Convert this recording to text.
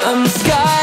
I'm sky.